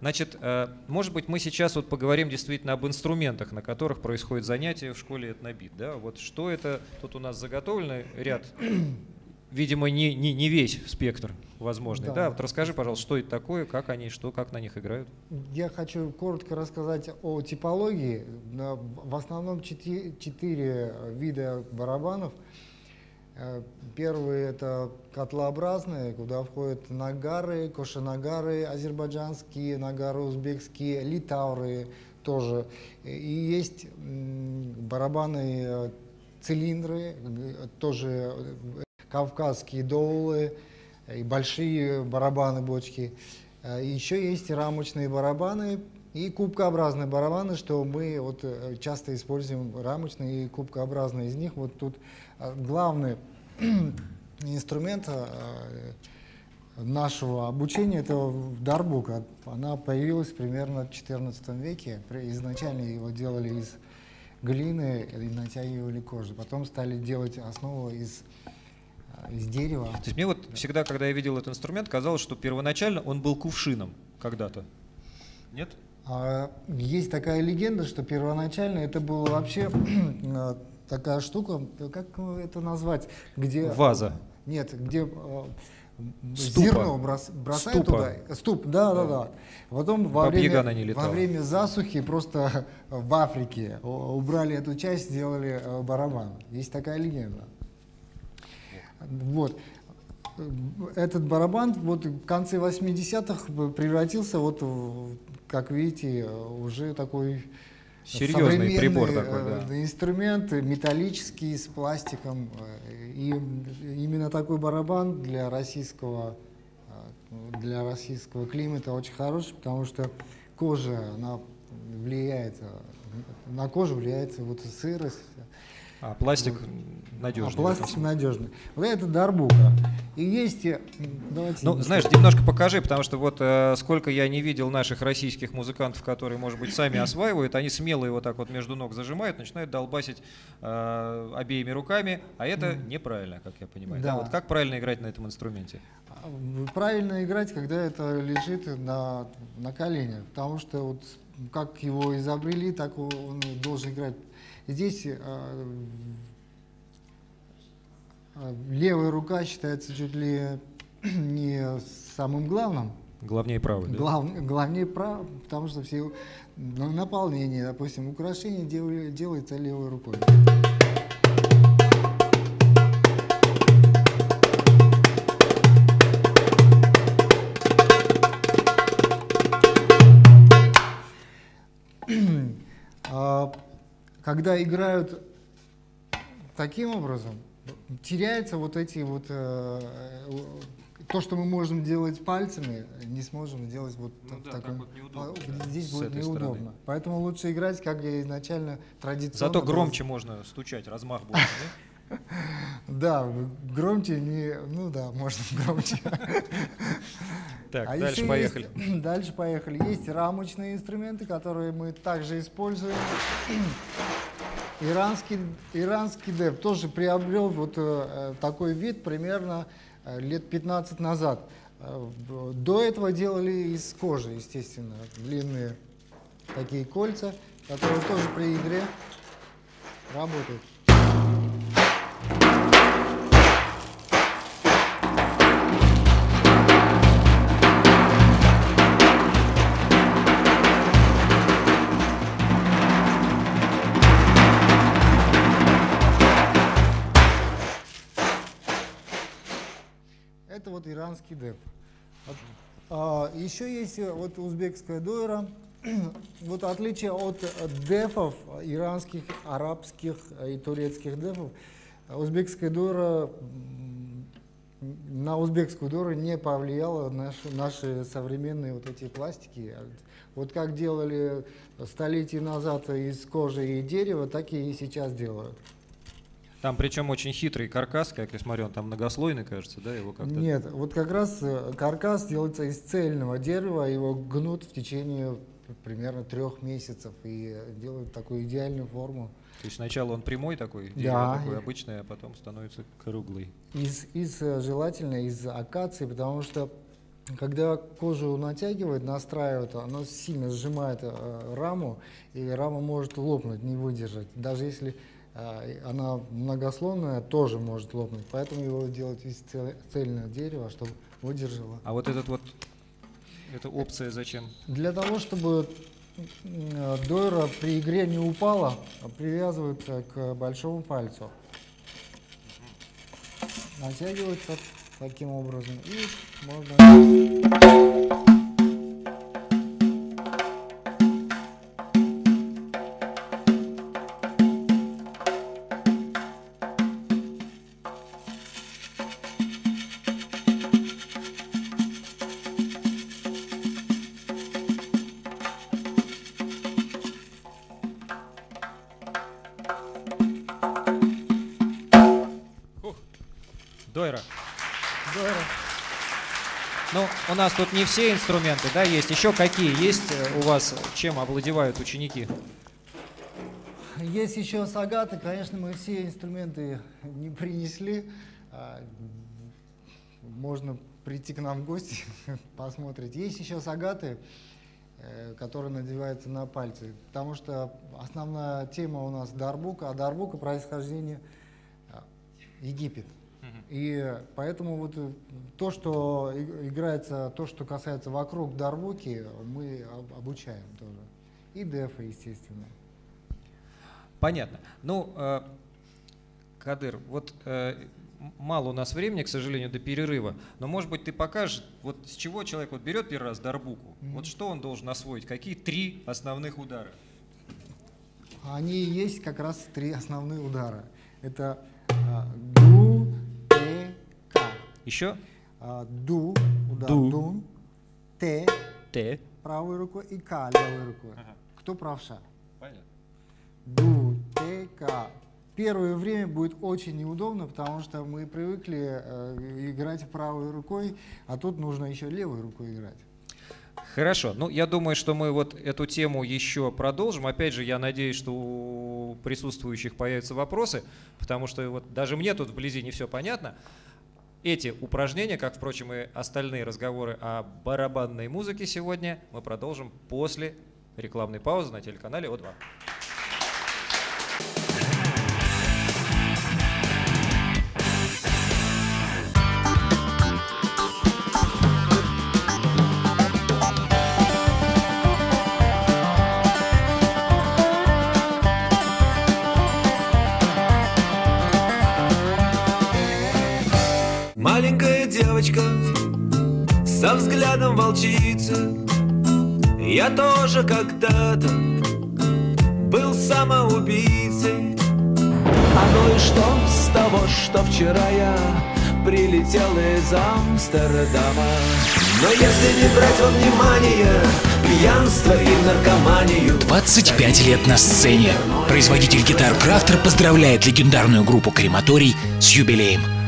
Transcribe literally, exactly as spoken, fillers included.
Значит, может быть, мы сейчас вот поговорим действительно об инструментах, на которых происходит занятие в школе этнобит. Да? Вот что это? Тут у нас заготовленный ряд, видимо, не, не, не весь спектр возможный. Да. Да? Вот расскажи, пожалуйста, что это такое, как они, что, как на них играют. Я хочу коротко рассказать о типологии. В основном четыре вида барабанов. Первый — это котлообразные, куда входят нагары, кошенагары азербайджанские, нагары узбекские, литавры тоже. И есть барабаны цилиндры, тоже кавказские доулы, и большие барабаны-бочки. Еще есть рамочные барабаны и кубкообразные барабаны, что мы вот часто используем рамочные и кубкообразные из них. Вот тут главный инструмент нашего обучения — это дарбук. Она появилась примерно в четырнадцатом веке. Изначально его делали из глины и натягивали кожу. Потом стали делать основу из... из дерева. То есть мне вот всегда, когда я видел этот инструмент, казалось, что первоначально он был кувшином когда-то. Нет? Есть такая легенда, что первоначально это было вообще такая штука, как это назвать, где… Ваза. Нет, где… Ступа. Зерно бросают туда. Ступ, да, да, да. Потом во время, во время засухи просто в Африке убрали эту часть, сделали барабан. Есть такая легенда. Вот. Этот барабан вот в конце восьмидесятых превратился, вот, как видите, уже такой серьезный прибор такой, да. Инструмент, металлический, с пластиком. И именно такой барабан для российского, для российского климата очень хороший, потому что кожа, она влияет, на кожу влияет вот сырость. А пластик надежный. А пластик надежный. Вот это дарбука. И есть... Давайте... Ну, знаешь, немножко покажи, потому что вот э, сколько я не видел наших российских музыкантов, которые, может быть, сами осваивают, они смело его так вот между ног зажимают, начинают долбасить э, обеими руками, а это неправильно, как я понимаю. Да. Да, вот как правильно играть на этом инструменте? Правильно играть, когда это лежит на, на коленях, потому что вот как его изобрели, так он должен играть. Здесь э, левая рука считается чуть ли не самым главным. Главнее правой. Глав, да? Главнее правой, потому что все наполнение, допустим, украшение дел, делается левой рукой. Когда играют таким образом, теряется вот эти вот э, то, что мы можем делать пальцами, не сможем делать вот, ну в да, таком, так вот неудобно, здесь да, будет неудобно. Стороны. Поэтому лучше играть, как я изначально традиционно. Зато громче было... можно стучать, размах будет. Да, громче не, ну да, можно громче. Так, а дальше поехали. Есть, дальше поехали. Есть рамочные инструменты, которые мы также используем. Иранский, иранский деф тоже приобрел вот э, такой вид примерно э, лет пятнадцать назад. Э, до этого делали из кожи, естественно, длинные такие кольца, которые тоже при игре работают. Это вот иранский деф. А, еще есть вот узбекская дойра. Вот отличие от дефов, иранских, арабских и турецких дефов, узбекская дойра, на узбекскую дойру не повлияло наши, наши современные вот эти пластики. Вот как делали столетия назад из кожи и дерева, так и сейчас делают. Там причем очень хитрый каркас, как я смотрю, он там многослойный, кажется, да, его как-то? Нет, вот как раз каркас делается из цельного дерева, его гнут в течение примерно трех месяцев и делают такую идеальную форму. То есть сначала он прямой такой, дерево такое обычное, а потом становится круглый. Из, из желательно из акации, потому что Когда кожу натягивает, настраивает, она сильно сжимает раму, и рама может лопнуть, не выдержать. Даже если она многослойная, тоже может лопнуть. Поэтому его делать из цельного дерева, чтобы выдержало. А вот этот вот, эта опция зачем? Для того, чтобы дойра при игре не упала, привязывается к большому пальцу. Натягивается таким образом, и можно... Фух. Дойра. Дойра. Ну, у нас тут не все инструменты, да, есть. Еще какие есть у вас, чем овладевают ученики? Есть еще сагаты. Конечно, мы все инструменты не принесли. Можно прийти к нам в гости, посмотреть. Есть еще сагаты, которые надеваются на пальцы. Потому что основная тема у нас дарбук, а дарбука происхождение Египет. И поэтому вот то, что играется, то, что касается вокруг дарбуки, мы обучаем тоже. И дефа, естественно. Понятно. Ну, Кадыр, вот мало у нас времени, к сожалению, до перерыва, но, может быть, ты покажешь, вот с чего человек вот берет первый раз дарбуку, mm-hmm. вот что он должен освоить, какие три основных удара? Они и есть как раз три основные удара. Это гу, еще? Ду, удар, ду. Дун, те, те, правой рукой и ка, левой рукой. Ага. Кто правша? Понятно. Ду, те, ка. Первое время будет очень неудобно, потому что мы привыкли э, играть правой рукой, а тут нужно еще левой рукой играть. Хорошо. Ну, я думаю, что мы вот эту тему еще продолжим. Опять же, я надеюсь, что у присутствующих появятся вопросы, потому что вот даже мне тут вблизи не все понятно. Эти упражнения, как, впрочем, и остальные разговоры о барабанной музыке сегодня, мы продолжим после рекламной паузы на телеканале О два. Со взглядом волчицы, я тоже когда-то был самоубийцей. А ну и что с того, что вчера я прилетел из Амстердама? Но если не брать во внимание пьянство и наркоманию... двадцать пять лет на сцене. Производитель гитар Крафтер поздравляет легендарную группу Крематорий с юбилеем.